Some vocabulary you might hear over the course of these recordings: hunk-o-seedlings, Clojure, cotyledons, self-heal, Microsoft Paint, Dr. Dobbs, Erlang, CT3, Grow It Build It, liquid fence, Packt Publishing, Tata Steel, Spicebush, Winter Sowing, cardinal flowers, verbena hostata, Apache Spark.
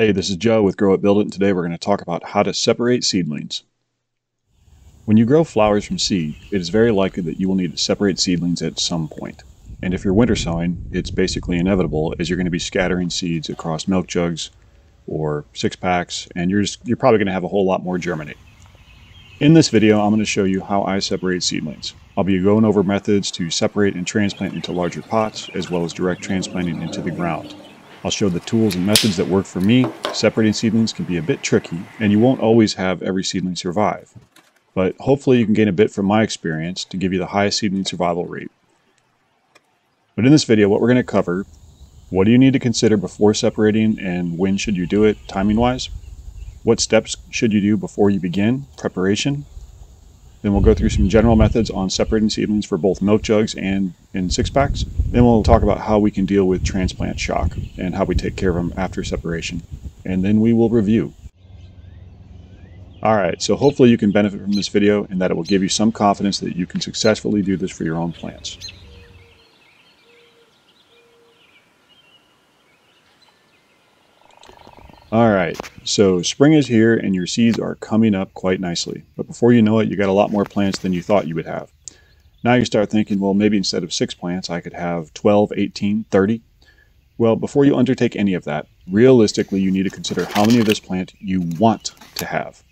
Hey, this is Joe with Grow It Build It, and today we're going to talk about how to separate seedlings. When you grow flowers from seed, it is very likely that you will need to separate seedlings at some point. And if you're winter sowing, it's basically inevitable, as you're going to be scattering seeds across milk jugs or 6-packs, and you're probably going to have a whole lot more germinate. In this video, I'm going to show you how I separate seedlings. I'll be going over methods to separate and transplant into larger pots, as well as direct transplanting into the ground. I'll show the tools and methods that work for me. Separating seedlings can be a bit tricky, and you won't always have every seedling survive. But hopefully you can gain a bit from my experience to give you the highest seedling survival rate. But in this video, what we're going to cover: what do you need to consider before separating and when should you do it timing-wise? What steps should you do before you begin preparation? Then we'll go through some general methods on separating seedlings for both milk jugs and in 6-packs. Then we'll talk about how we can deal with transplant shock and how we take care of them after separation. And then we will review. Alright, so hopefully you can benefit from this video and that it will give you some confidence that you can successfully do this for your own plants. Alright, so spring is here and your seeds are coming up quite nicely. But before you know it, you got a lot more plants than you thought you would have. Now you start thinking, well, maybe instead of 6 plants, I could have 12, 18, 30. Well, before you undertake any of that, realistically, you need to consider how many of this plant you want to have.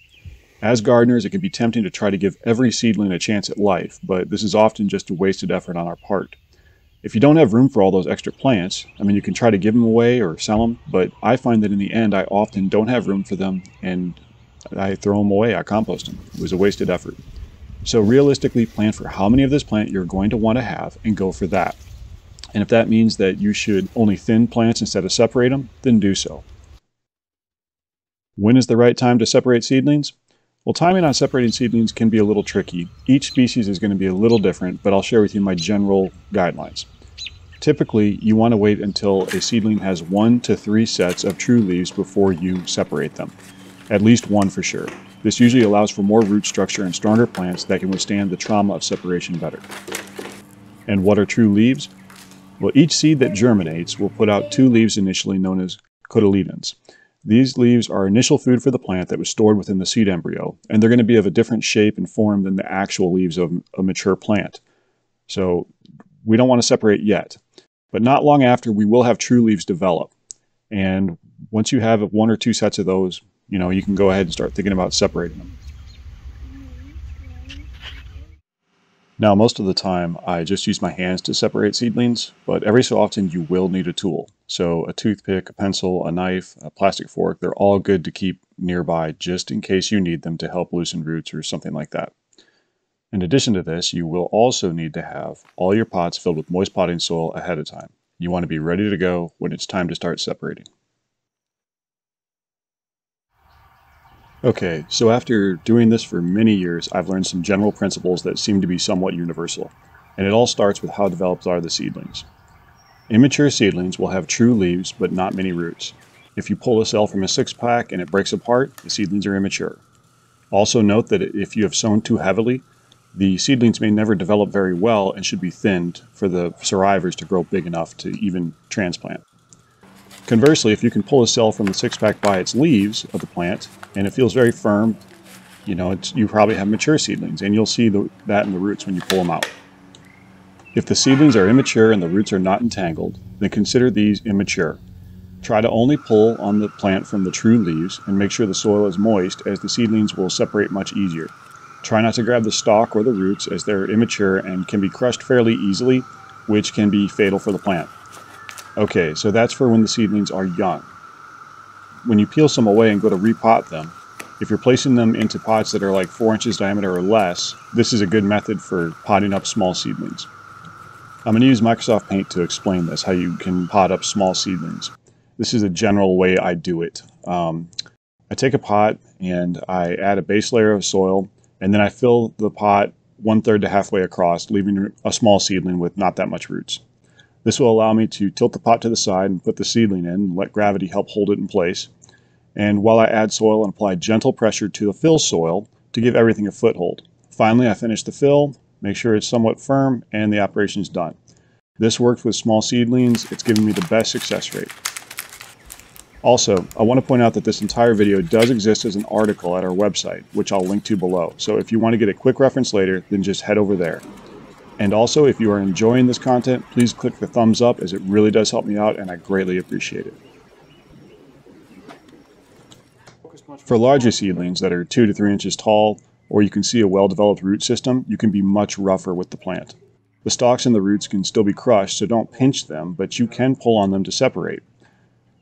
As gardeners, it can be tempting to try to give every seedling a chance at life, but this is often just a wasted effort on our part. If you don't have room for all those extra plants, I mean, you can try to give them away or sell them, but I find that in the end, I often don't have room for them and I throw them away, I compost them. It was a wasted effort. So realistically, plan for how many of this plant you're going to want to have and go for that. And if that means that you should only thin plants instead of separate them, then do so. When is the right time to separate seedlings? Well, timing on separating seedlings can be a little tricky. Each species is going to be a little different, but I'll share with you my general guidelines. Typically, you want to wait until a seedling has 1 to 3 sets of true leaves before you separate them. At least one for sure. This usually allows for more root structure and stronger plants that can withstand the trauma of separation better. And what are true leaves? Well, each seed that germinates will put out 2 leaves initially, known as cotyledons. These leaves are initial food for the plant that was stored within the seed embryo, and they're going to be of a different shape and form than the actual leaves of a mature plant. So we don't want to separate yet. But not long after, we will have true leaves develop. And once you have 1 or 2 sets of those, you know, you can go ahead and start thinking about separating them. Now, most of the time, I just use my hands to separate seedlings, but every so often you will need a tool. So a toothpick, a pencil, a knife, a plastic fork, they're all good to keep nearby just in case you need them to help loosen roots or something like that. In addition to this, you will also need to have all your pots filled with moist potting soil ahead of time. You want to be ready to go when it's time to start separating. Okay, so after doing this for many years, I've learned some general principles that seem to be somewhat universal, and it all starts with how developed are the seedlings. Immature seedlings will have true leaves, but not many roots. If you pull a cell from a 6-pack and it breaks apart, the seedlings are immature. Also note that if you have sown too heavily, the seedlings may never develop very well and should be thinned for the survivors to grow big enough to even transplant. Conversely, if you can pull a cell from the 6-pack by its leaves of the plant and it feels very firm, you know, you probably have mature seedlings, and you'll see that in the roots when you pull them out. If the seedlings are immature and the roots are not entangled, then consider these immature. Try to only pull on the plant from the true leaves and make sure the soil is moist, as the seedlings will separate much easier. Try not to grab the stalk or the roots, as they're immature and can be crushed fairly easily, which can be fatal for the plant. Okay, so that's for when the seedlings are young. When you peel some away and go to repot them, if you're placing them into pots that are like 4 inches diameter or less, this is a good method for potting up small seedlings. I'm going to use Microsoft Paint to explain this, how you can pot up small seedlings. This is a general way I do it. I take a pot and I add a base layer of soil, and then I fill the pot 1/3 to halfway across, leaving a small seedling with not that much roots. This will allow me to tilt the pot to the side and put the seedling in and let gravity help hold it in place. And while I add soil and apply gentle pressure to the fill soil to give everything a foothold. Finally, I finish the fill, make sure it's somewhat firm, and the operation is done. This works with small seedlings. It's given me the best success rate. Also, I want to point out that this entire video does exist as an article at our website, which I'll link to below. So if you want to get a quick reference later, then just head over there. And also, if you are enjoying this content, please click the thumbs up, as it really does help me out and I greatly appreciate it. For larger seedlings that are 2 to 3 inches tall, or you can see a well-developed root system, you can be much rougher with the plant. The stalks and the roots can still be crushed, so don't pinch them, but you can pull on them to separate.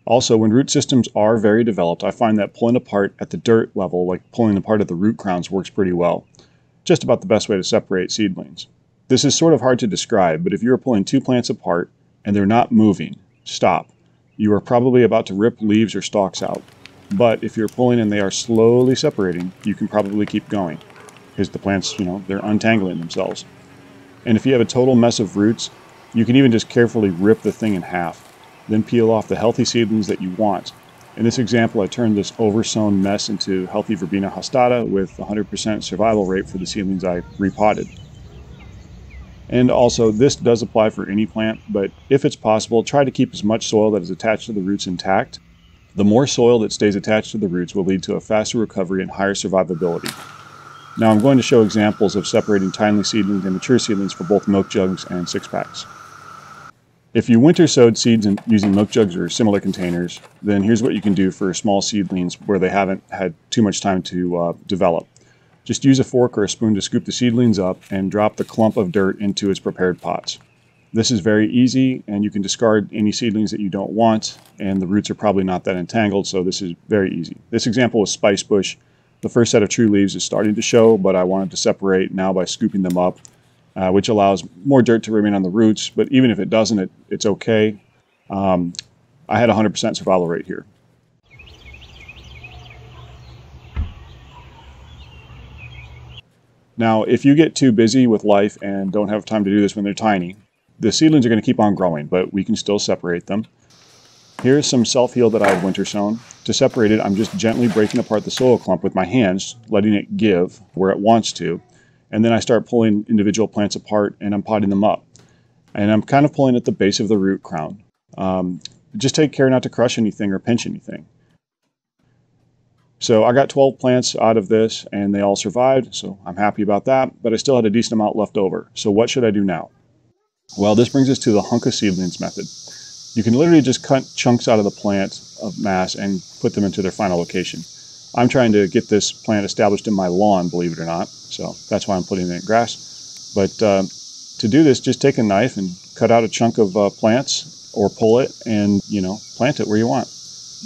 Also, when root systems are very developed, I find that pulling apart at the dirt level, like pulling apart at the root crowns, works pretty well. Just about the best way to separate seedlings. This is sort of hard to describe, but if you are pulling two plants apart and they're not moving, stop. You are probably about to rip leaves or stalks out. But if you're pulling and they are slowly separating, you can probably keep going, because the plants, they're untangling themselves. And if you have a total mess of roots, you can even just carefully rip the thing in half, then peel off the healthy seedlings that you want. In this example, I turned this oversown mess into healthy verbena hostata with 100% survival rate for the seedlings I repotted. And also, this does apply for any plant, but if it's possible, try to keep as much soil that is attached to the roots intact. The more soil that stays attached to the roots will lead to a faster recovery and higher survivability. Now I'm going to show examples of separating timely seedlings and mature seedlings for both milk jugs and 6-packs. If you winter sowed seeds using milk jugs or similar containers, then here's what you can do for small seedlings where they haven't had too much time to develop. Just use a fork or a spoon to scoop the seedlings up and drop the clump of dirt into its prepared pots. This is very easy, and you can discard any seedlings that you don't want, and the roots are probably not that entangled, so this is very easy. This example was Spicebush. The first set of true leaves is starting to show, but I wanted to separate now by scooping them up, which allows more dirt to remain on the roots, but even if it doesn't, it's okay. I had 100% survival rate here. Now, if you get too busy with life and don't have time to do this when they're tiny, the seedlings are going to keep on growing, but we can still separate them. Here's some self-heal that I have winter sown. To separate it, I'm just gently breaking apart the soil clump with my hands, letting it give where it wants to. And then I start pulling individual plants apart and I'm potting them up. And I'm kind of pulling at the base of the root crown. Just take care not to crush anything or pinch anything. So I got 12 plants out of this and they all survived, so I'm happy about that, but I still had a decent amount left over. So what should I do now? Well, this brings us to the hunk of seedlings method. You can literally just cut chunks out of the plant of mass and put them into their final location. I'm trying to get this plant established in my lawn, believe it or not, so that's why I'm putting it in grass. But to do this, just take a knife and cut out a chunk of plants or pull it and, plant it where you want.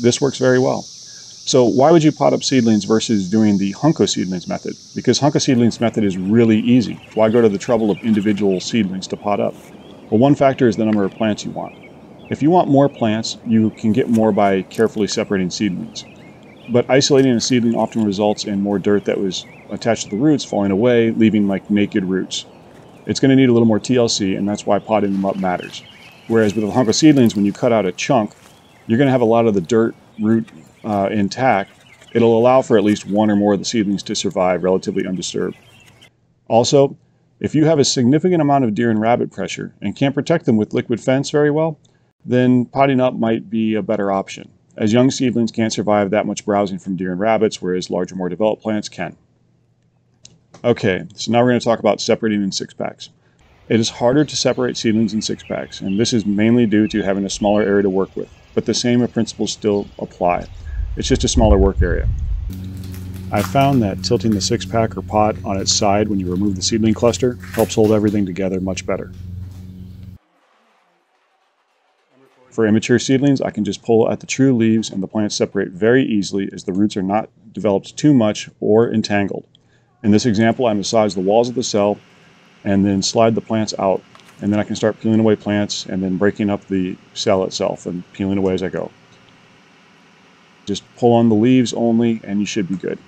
This works very well. So why would you pot up seedlings versus doing the hunk of seedlings method? Because hunk of seedlings method is really easy. Why go to the trouble of individual seedlings to pot up? Well, one factor is the number of plants you want. If you want more plants, you can get more by carefully separating seedlings. But isolating a seedling often results in more dirt that was attached to the roots falling away, leaving like naked roots. It's going to need a little more TLC, and that's why potting them up matters. Whereas with a hunk of seedlings, when you cut out a chunk, you're going to have a lot of the dirt root intact. It'll allow for at least one or more of the seedlings to survive relatively undisturbed. Also, if you have a significant amount of deer and rabbit pressure and can't protect them with liquid fence very well, then potting up might be a better option, as young seedlings can't survive that much browsing from deer and rabbits, whereas larger, more developed plants can. Okay, so now we're going to talk about separating in 6-packs. It is harder to separate seedlings in 6-packs, and this is mainly due to having a smaller area to work with, but the same principles still apply. It's just a smaller work area. I found that tilting the 6-pack or pot on its side when you remove the seedling cluster helps hold everything together much better. For immature seedlings, I can just pull at the true leaves and the plants separate very easily, as the roots are not developed too much or entangled. In this example, I massage the walls of the cell and then slide the plants out, and then I can start peeling away plants and then breaking up the cell itself and peeling away as I go. Just pull on the leaves only and you should be good.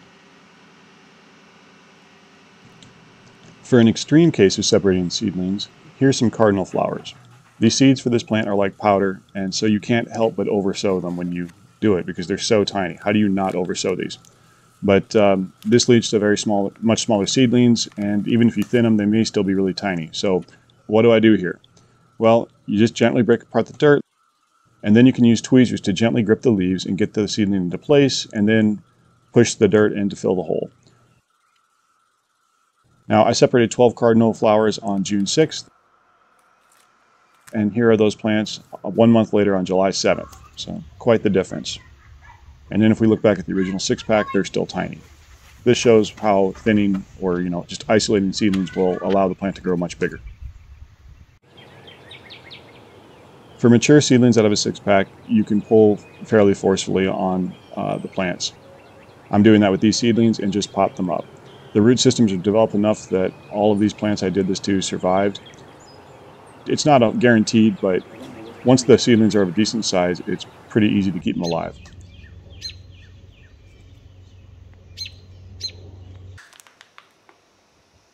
For an extreme case of separating seedlings, here's some cardinal flowers. These seeds for this plant are like powder, and so you can't help but oversow them when you do it, because they're so tiny. How do you not oversow these? But this leads to very small, much smaller seedlings, and even if you thin them, they may still be really tiny. So what do I do here? Well, you just gently break apart the dirt, And then you can use tweezers to gently grip the leaves and get the seedling into place, and then push the dirt in to fill the hole. Now, I separated 12 cardinal flowers on June 6th. And here are those plants 1 month later on July 7th. So quite the difference. And then if we look back at the original 6-pack, they're still tiny. This shows how thinning or, just isolating seedlings will allow the plant to grow much bigger. For mature seedlings out of a 6-pack, you can pull fairly forcefully on the plants. I'm doing that with these seedlings and just pop them up. The root systems are developed enough that all of these plants I did this to survived. It's not a guaranteed, but once the seedlings are of a decent size, it's pretty easy to keep them alive.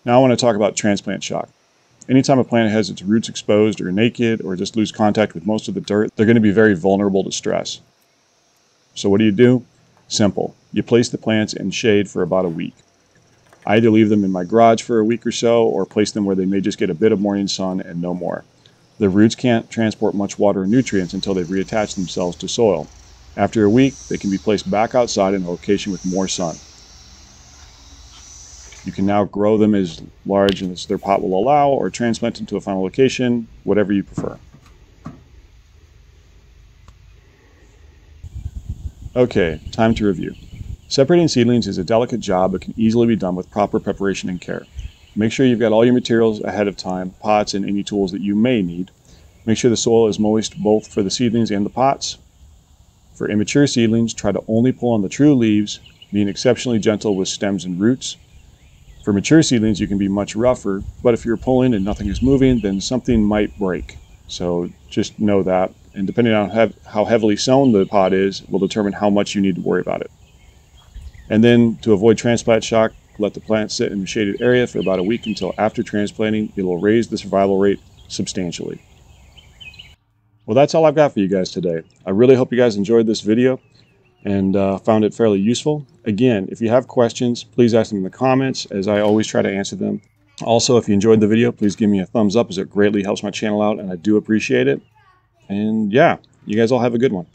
Now I want to talk about transplant shock. Anytime a plant has its roots exposed or naked or just lose contact with most of the dirt, they're going to be very vulnerable to stress. So what do? Simple. You place the plants in shade for about a week. I either leave them in my garage for a week or so, or place them where they may just get a bit of morning sun and no more. The roots can't transport much water or nutrients until they've reattached themselves to soil. After a week, they can be placed back outside in a location with more sun. You can now grow them as large as their pot will allow, or transplant them to a final location, whatever you prefer. Okay, time to review. Separating seedlings is a delicate job that can easily be done with proper preparation and care. Make sure you've got all your materials ahead of time, pots and any tools that you may need. Make sure the soil is moist both for the seedlings and the pots. For immature seedlings, try to only pull on the true leaves, being exceptionally gentle with stems and roots. For mature seedlings, you can be much rougher, but if you're pulling and nothing is moving, then something might break. So just know that, and depending on how heavily sown the pot is, will determine how much you need to worry about it. And then to avoid transplant shock, let the plant sit in a shaded area for about a week until after transplanting. It will raise the survival rate substantially. Well, that's all I've got for you guys today. I really hope you guys enjoyed this video and found it fairly useful. Again, if you have questions, please ask them in the comments, as I always try to answer them. Also, if you enjoyed the video, please give me a thumbs up, as it greatly helps my channel out, and I do appreciate it. And yeah, you guys all have a good one.